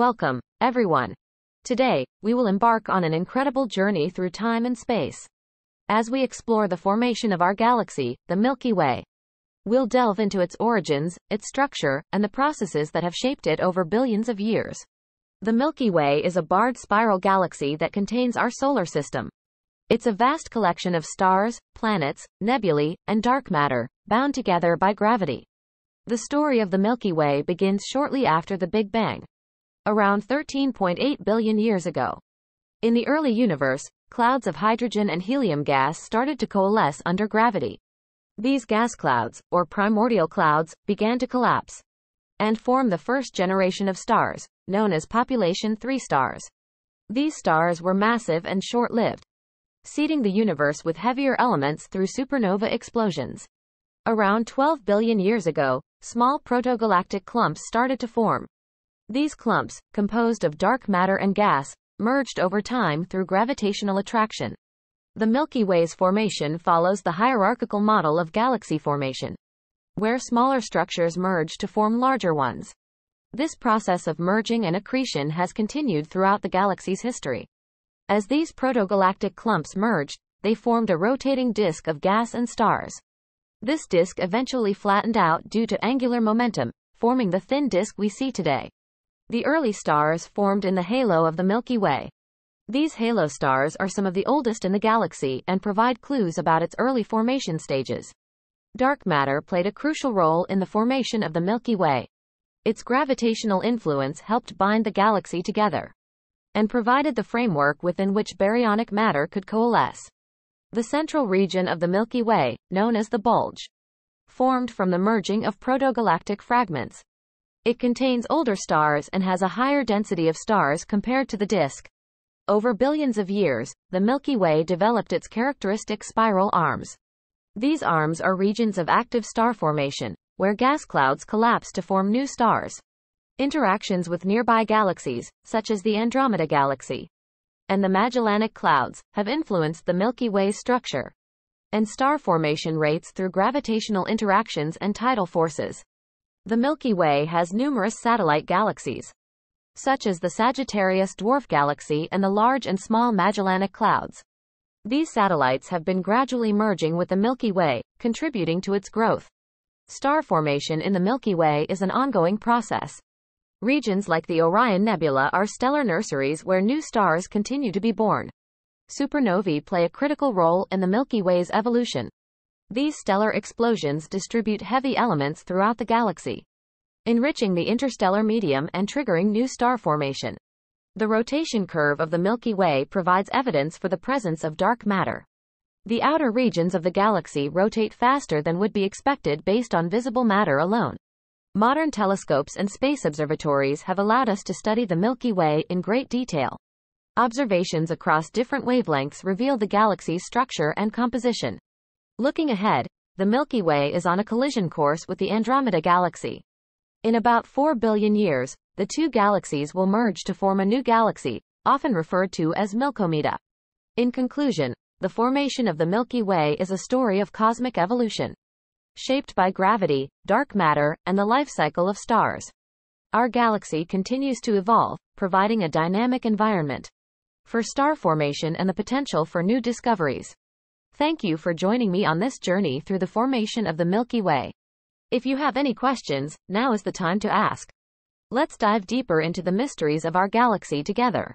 Welcome, everyone. Today, we will embark on an incredible journey through time and space. As we explore the formation of our galaxy, the Milky Way, we'll delve into its origins, its structure, and the processes that have shaped it over billions of years. The Milky Way is a barred spiral galaxy that contains our solar system. It's a vast collection of stars, planets, nebulae, and dark matter, bound together by gravity. The story of the Milky Way begins shortly after the Big Bang, around 13.8 billion years ago. In the early universe, clouds of hydrogen and helium gas started to coalesce under gravity. These gas clouds, or primordial clouds, began to collapse and form the first generation of stars, known as population 3 stars. These stars were massive and short-lived, seeding the universe with heavier elements through supernova explosions. Around 12 billion years ago, small protogalactic clumps started to form. These clumps, composed of dark matter and gas, merged over time through gravitational attraction. The Milky Way's formation follows the hierarchical model of galaxy formation, where smaller structures merge to form larger ones. This process of merging and accretion has continued throughout the galaxy's history. As these protogalactic clumps merged, they formed a rotating disk of gas and stars. This disk eventually flattened out due to angular momentum, forming the thin disk we see today. The early stars formed in the halo of the Milky Way. These halo stars are some of the oldest in the galaxy and provide clues about its early formation stages. Dark matter played a crucial role in the formation of the Milky Way. Its gravitational influence helped bind the galaxy together and provided the framework within which baryonic matter could coalesce. The central region of the Milky Way, known as the bulge, formed from the merging of protogalactic fragments. It contains older stars and has a higher density of stars compared to the disk. Over billions of years, the Milky Way developed its characteristic spiral arms. These arms are regions of active star formation, where gas clouds collapse to form new stars. Interactions with nearby galaxies, such as the Andromeda Galaxy and the Magellanic Clouds, have influenced the Milky Way's structure and star formation rates through gravitational interactions and tidal forces. The Milky Way has numerous satellite galaxies, such as the Sagittarius dwarf galaxy and the Large and Small Magellanic Clouds. These satellites have been gradually merging with the Milky Way, contributing to its growth. Star formation in the Milky Way is an ongoing process. Regions like the Orion Nebula are stellar nurseries where new stars continue to be born. Supernovae play a critical role in the Milky Way's evolution. These stellar explosions distribute heavy elements throughout the galaxy, enriching the interstellar medium and triggering new star formation. The rotation curve of the Milky Way provides evidence for the presence of dark matter. The outer regions of the galaxy rotate faster than would be expected based on visible matter alone. Modern telescopes and space observatories have allowed us to study the Milky Way in great detail. Observations across different wavelengths reveal the galaxy's structure and composition. Looking ahead, the Milky Way is on a collision course with the Andromeda Galaxy. In about 4 billion years, the two galaxies will merge to form a new galaxy, often referred to as Milkomeda. In conclusion, the formation of the Milky Way is a story of cosmic evolution, shaped by gravity, dark matter, and the life cycle of stars. Our galaxy continues to evolve, providing a dynamic environment for star formation and the potential for new discoveries. Thank you for joining me on this journey through the formation of the Milky Way. If you have any questions, now is the time to ask. Let's dive deeper into the mysteries of our galaxy together.